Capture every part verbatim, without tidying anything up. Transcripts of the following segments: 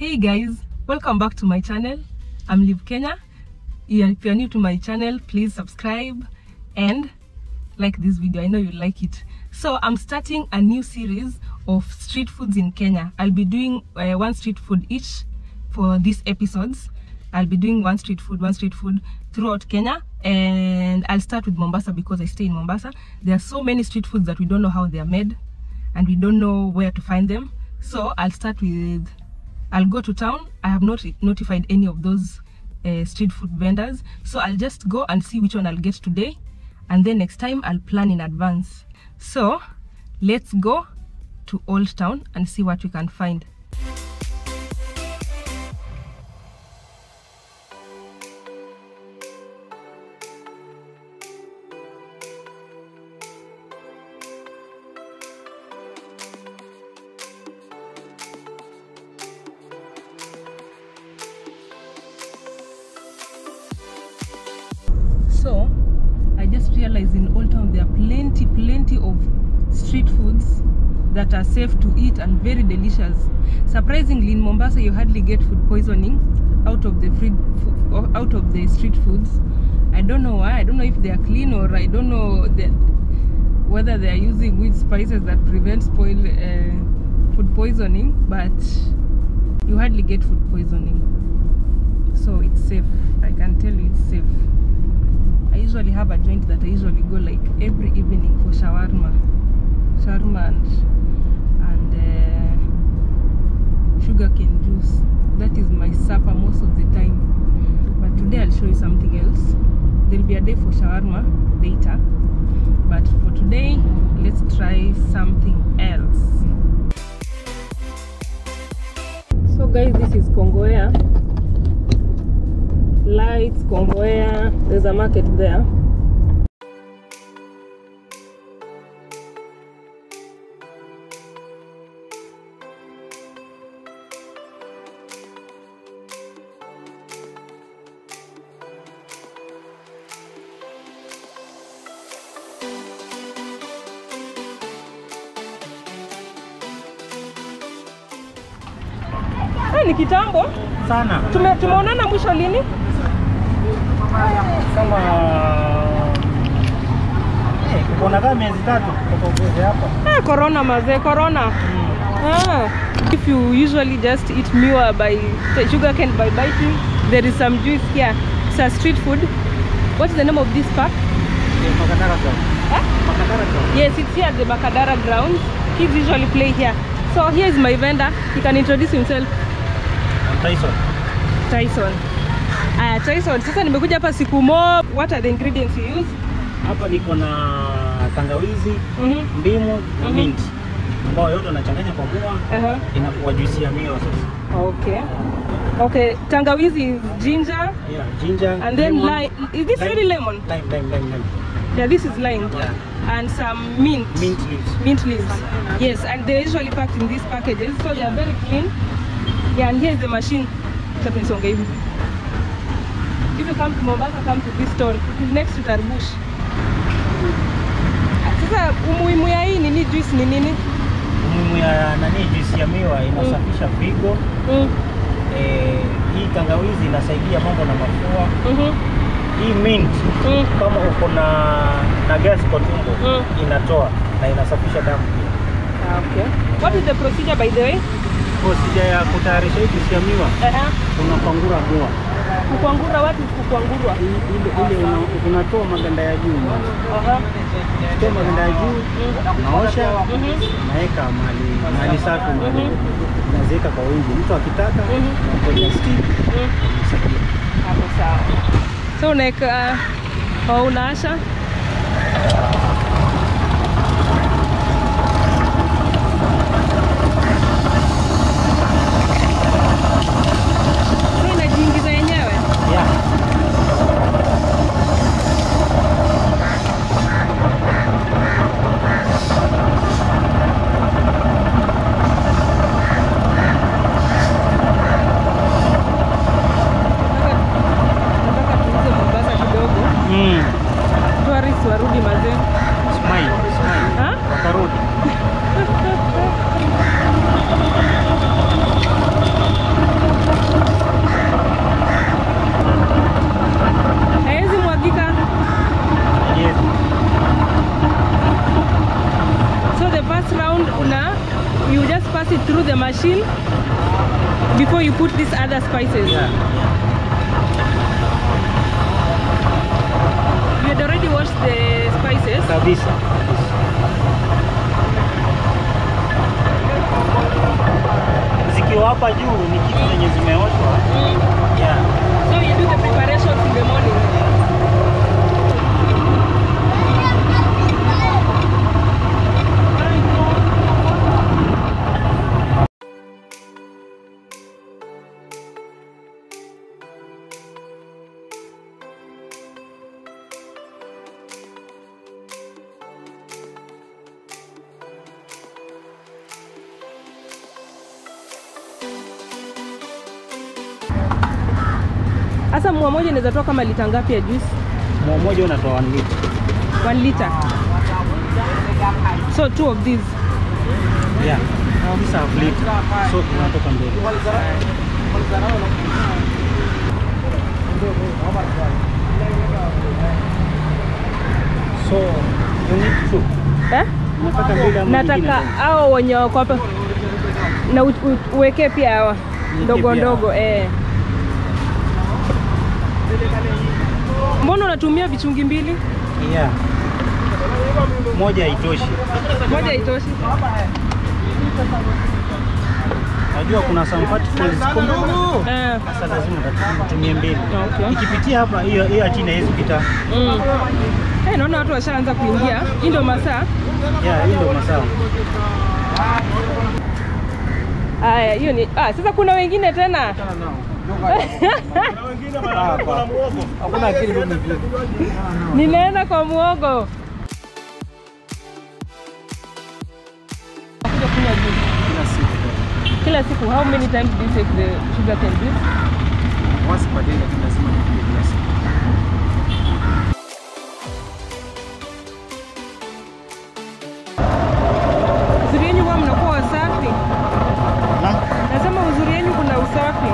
Hey guys, welcome back to my channel. I'm Liv Kenya. If you're new to my channel, please subscribe and like this video. I know you like it. So I'm starting a new series of street foods in Kenya. I'll be doing uh, one street food each for these episodes. I'll be doing one street food, one street food throughout Kenya, and I'll start with Mombasa because I stay in Mombasa. There are so many street foods that we don't know how they are made and we don't know where to find them. So I'll start with I'll go to town. I have not notified any of those uh, street food vendors, so I'll just go and see which one I'll get today, and then next time I'll plan in advance. So let's go to Old Town and see what we can find. So, I just realized in Old Town there are plenty, plenty of street foods that are safe to eat and very delicious. Surprisingly, in Mombasa you hardly get food poisoning out of the free, out of the street foods. I don't know why. I don't know if they are clean, or I don't know the, whether they are using which spices that prevent spoil, uh, food poisoning. But you hardly get food poisoning, so it's safe. I can tell you it's safe. I usually have a joint that I usually go like every evening for shawarma, shawarma and, and uh, sugarcane juice. That is my supper most of the time. But today I'll show you something else. There'll be a day for shawarma later, but for today, let's try something else. So guys, this is Kongoya. Lights, Kongoya, there's a market there. Hey, ni kitambo sana. Tume, tumeonana mwisho lini? Kama eh kuna kama miezi tatu kutoka hapa. Eh corona mazee corona. Ah, if you usually just eat miwa by sugar cane by biting, there is some juice here. It's a street food. What's the name of this park? Makadara ground. Huh? Makadara ground. Yes, it's here at the Makadara ground. Kids usually play here. So here is my vendor. He can introduce himself. I'm Tyson. Tyson. Ah, uh, Tyson, sasa nimekuja hapa siku moja. What are the ingredients you use? Hapa niko na tangawizi, mm -hmm. ndimu, mm -hmm. mint. Ambao yote unachanganya kwa mmoja, inakuwa juice ya miwa sasa. Okay. Okay, tangawizi is ginger. Yeah, ginger. And then lime. Is this really lemon? Lime, lime, lime, lime. Yeah, this is lime. Yeah. And some mint. Mint leaves. Mint leaves. Yes, and they usually packed in these packages, so they are very clean. Yeah, and here's the machine. Tapeni songa hivi. If you come to Mombasa, come to this store. It is next to Tarbush. Sasa umuhimu ya hii nini juice ni nini? Umuhimu ya nani juice ya miwa inasafisha figo. Mm. Eh, hii tangawizi inasaidia mambo na mafua. Mhm. Mm hii mint mm. kama uko na na gas kwa tumbo mm. inatoa na inasafisha damu. Ah, okay. What is the procedure by the way? Procedure ya kutayarisha juice ya miwa. Eh. Uh -huh. Unapangura miwa. Kukwangura, what is kukwangura? Ile ile unatoa maganda ya juu. Aha. Toa maganda ya juu, naosha, naeka mali, mali safi mali. Naziweka kwa wingi. Mtu akitaka, kwenye stick. Hapo sawa. So naeka au unaasha. Warudi mazee. sugar, you just pass it through the machine before you put these other spices. Yeah. You had already washed the spices. Kabisa. Zikiwapa juu ni kitu zenye zimeoshwa. Yeah. So you do the preparations in the morning. Asa mwa moja inaweza toa kama lita ngapi ya juice? Mwa moja unatoa one liter. one liter. So two of these. Yeah. These are half liter. So unatoka mbele. So you need two. Eh? Nataka mbili. Nataka hao wenye wako na uweke pia hawa ndogo ndogo eh. Mbona unatumia vichungi mbili? Yeah. Moja haitoshi. Moja haitoshi. Unajua kuna some particles kumbe. Eh. Sasa lazima tutumie mbili. Okay. Ikipitia hapa hiyo hiyo ati na hizo pita. Mm. Eh, naona watu washaanza kuingia. Hii ndio masaa. Yeah, hii ndio masaa. Aya, hiyo ni ah sasa kuna wengine tena. Ninaenda kwa muogo. Kila siku. How many times do you take the sugar cane juice? Once per day. Uzuri yenu huwa mnakuwa wasafi. Nasema uzuri yenu kuna usafi.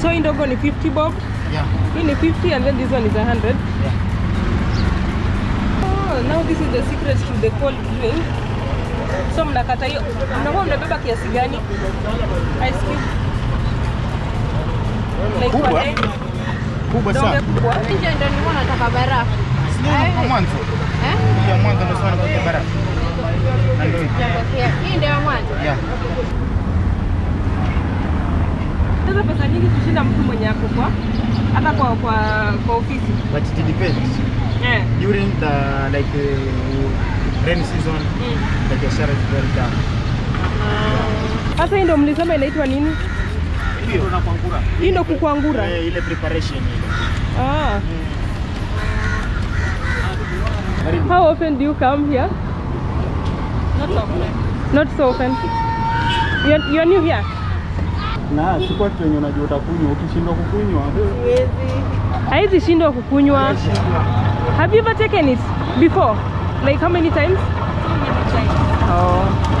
So in Dogon is fifty bob? Yeah. In fifty and then this one is a hundred. Yeah. Oh, now this is the secret to the cold drink. So mnakata hiyo. Mnakuwa mnabeba kiasi gani? Ice cube. Like kubwa. Kubwa sana. Nje ndio ni mwana nataka barafu. Sio kwa mwanzo. Eh? Ndio mwanzo ndio sana kwa barafu. Hii ndio mwanzo. Yeah. Sasa pesa nyingi kushinda mtu mwenye yako kwa hata kwa kwa kwa ofisi. But it depends. Yeah. During the like uh, rainy season, mm. The biashara is very down. Sasa hii ndio mlisema inaitwa nini? Hiyo ndio kukwangura. Hii ndio kukwangura. Eh, ile preparation ile. Ah. Mm. How often do you come here? Not so often. Not so often. You're, you're new here? Na siko tu wenye unajua utakunywa ukishindwa kukunywa. Siwezi. Haizi shindwa kukunywa. Have you ever taken it before? Like how many times? So many times. Oh.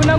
Kuna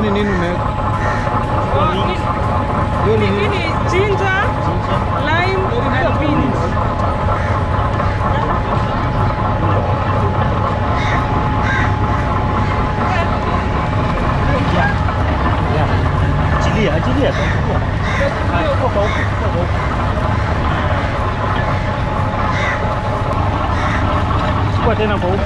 Nini nini nini? tena kwa huko.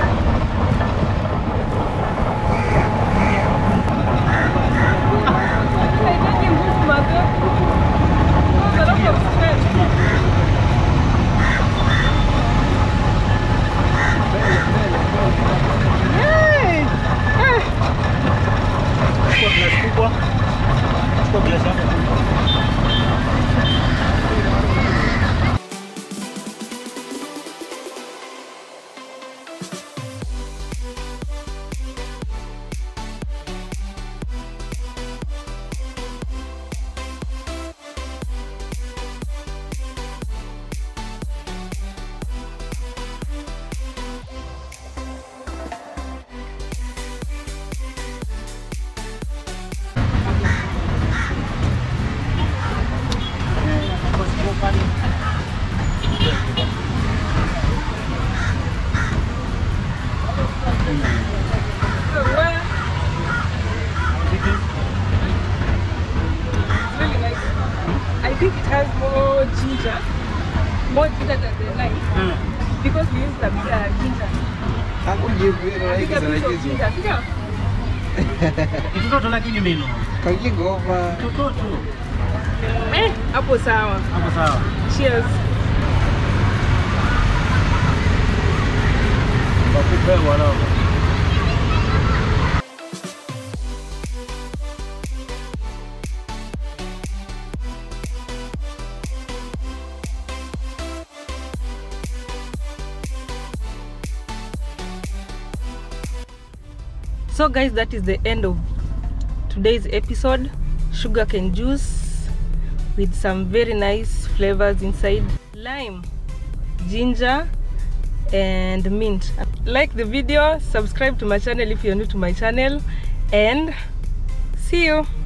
Eh, hapo sawa. Hapo sawa. Cheers. So guys, that is the end of today's episode. Sugarcane juice with some very nice flavors inside, lime, ginger and mint. Like the video, subscribe to my channel if you're new to my channel, and see you.